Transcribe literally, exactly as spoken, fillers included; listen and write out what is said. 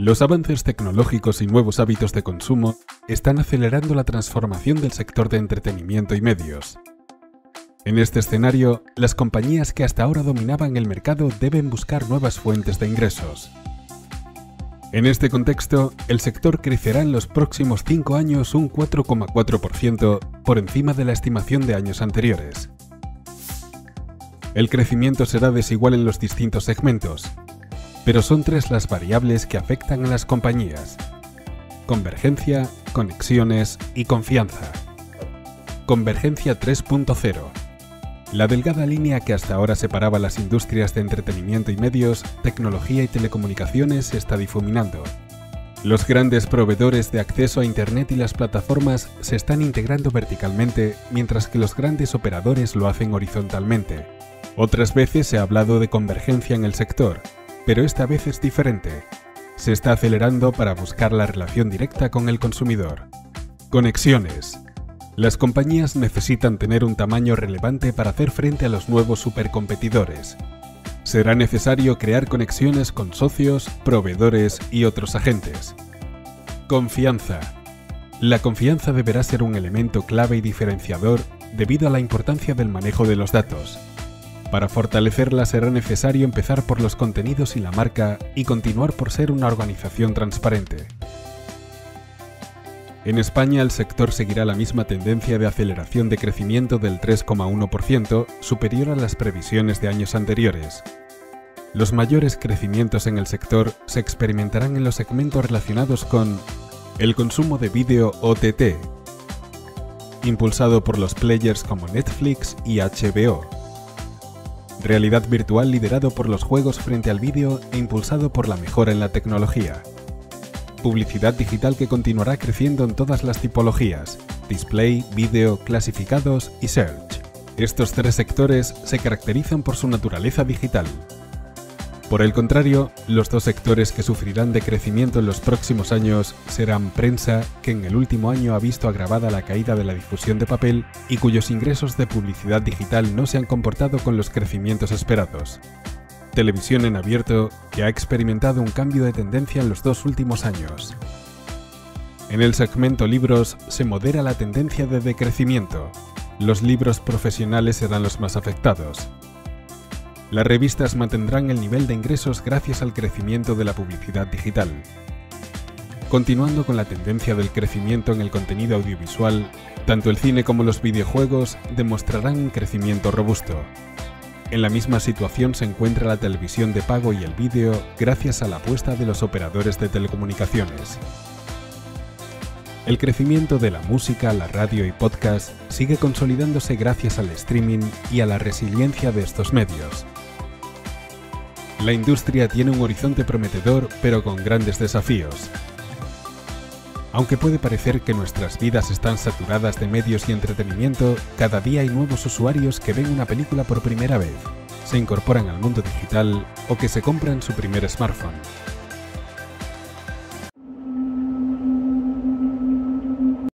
Los avances tecnológicos y nuevos hábitos de consumo están acelerando la transformación del sector de entretenimiento y medios. En este escenario, las compañías que hasta ahora dominaban el mercado deben buscar nuevas fuentes de ingresos. En este contexto, el sector crecerá en los próximos cinco años un cuatro coma cuatro por ciento por encima de la estimación de años anteriores. El crecimiento será desigual en los distintos segmentos, pero son tres las variables que afectan a las compañías: convergencia, conexiones y confianza. Convergencia tres punto cero. La delgada línea que hasta ahora separaba las industrias de entretenimiento y medios, tecnología y telecomunicaciones se está difuminando. Los grandes proveedores de acceso a Internet y las plataformas se están integrando verticalmente, mientras que los grandes operadores lo hacen horizontalmente. Otras veces se ha hablado de convergencia en el sector, pero esta vez es diferente. Se está acelerando para buscar la relación directa con el consumidor. Conexiones. Las compañías necesitan tener un tamaño relevante para hacer frente a los nuevos supercompetidores. Será necesario crear conexiones con socios, proveedores y otros agentes. Confianza. La confianza deberá ser un elemento clave y diferenciador debido a la importancia del manejo de los datos. Para fortalecerla será necesario empezar por los contenidos y la marca y continuar por ser una organización transparente. En España el sector seguirá la misma tendencia de aceleración de crecimiento del tres coma uno por ciento superior a las previsiones de años anteriores. Los mayores crecimientos en el sector se experimentarán en los segmentos relacionados con el consumo de vídeo O T T, impulsado por los players como Netflix y H B O. Realidad virtual liderado por los juegos frente al vídeo e impulsado por la mejora en la tecnología. Publicidad digital que continuará creciendo en todas las tipologías: display, vídeo, clasificados y search. Estos tres sectores se caracterizan por su naturaleza digital. Por el contrario, los dos sectores que sufrirán decrecimiento en los próximos años serán prensa, que en el último año ha visto agravada la caída de la difusión de papel y cuyos ingresos de publicidad digital no se han comportado con los crecimientos esperados. Televisión en abierto, que ha experimentado un cambio de tendencia en los dos últimos años. En el segmento libros se modera la tendencia de decrecimiento. Los libros profesionales serán los más afectados. Las revistas mantendrán el nivel de ingresos gracias al crecimiento de la publicidad digital. Continuando con la tendencia del crecimiento en el contenido audiovisual, tanto el cine como los videojuegos demostrarán un crecimiento robusto. En la misma situación se encuentra la televisión de pago y el vídeo gracias a la apuesta de los operadores de telecomunicaciones. El crecimiento de la música, la radio y podcast sigue consolidándose gracias al streaming y a la resiliencia de estos medios. La industria tiene un horizonte prometedor, pero con grandes desafíos. Aunque puede parecer que nuestras vidas están saturadas de medios y entretenimiento, cada día hay nuevos usuarios que ven una película por primera vez, se incorporan al mundo digital o que se compran su primer smartphone.